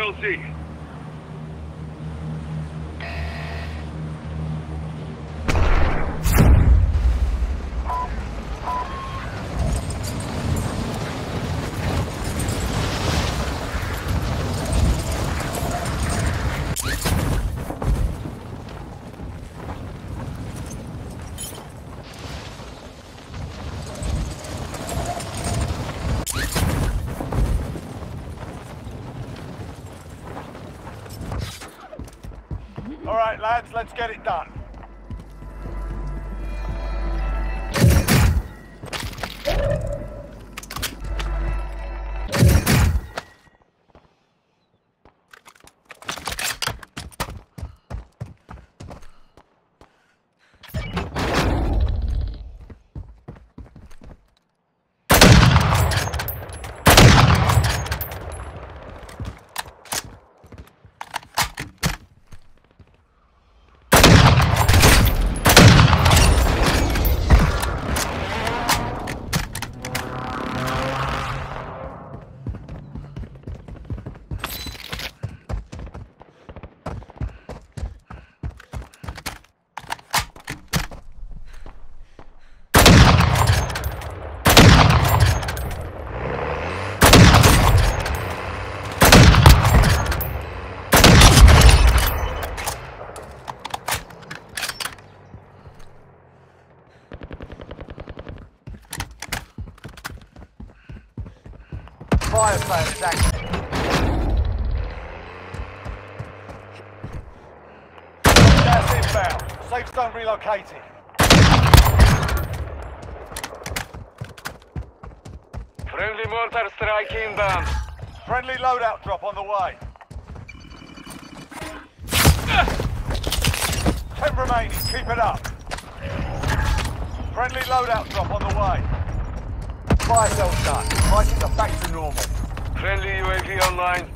LZ. All right, lads, let's get it done. Fire plan is active. Gas inbound. Safe zone relocated. Friendly mortar strike inbound. Friendly loadout drop on the way. 10 remaining. Keep it up. Friendly loadout drop on the way. Fire cells done. Prices are back to normal. Friendly UAV online.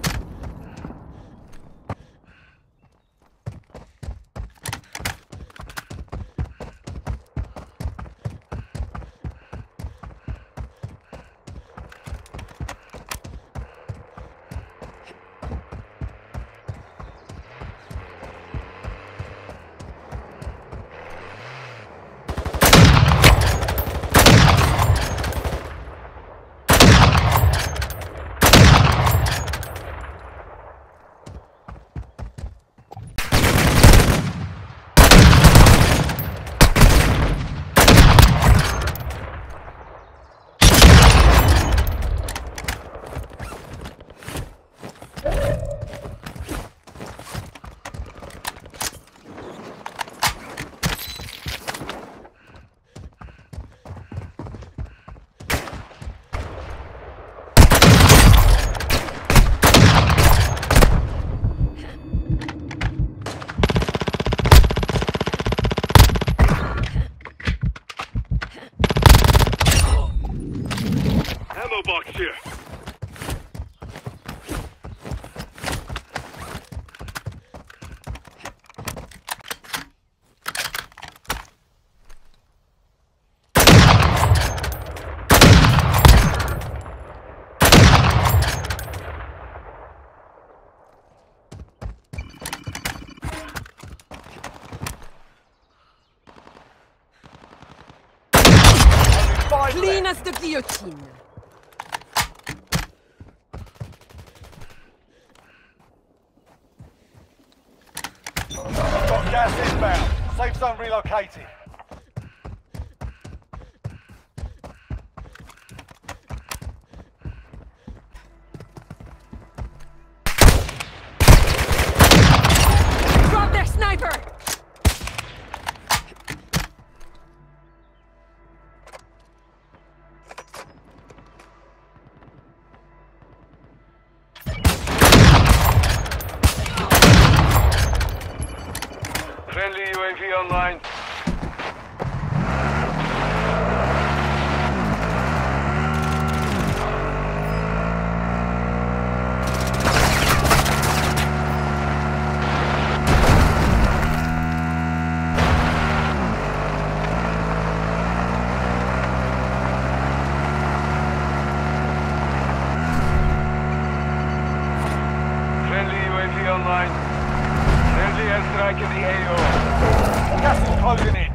Box here. Clean as the guillotine. Gas inbound. Safe zone relocated. Drop their sniper! Friendly UAV online. Loading it.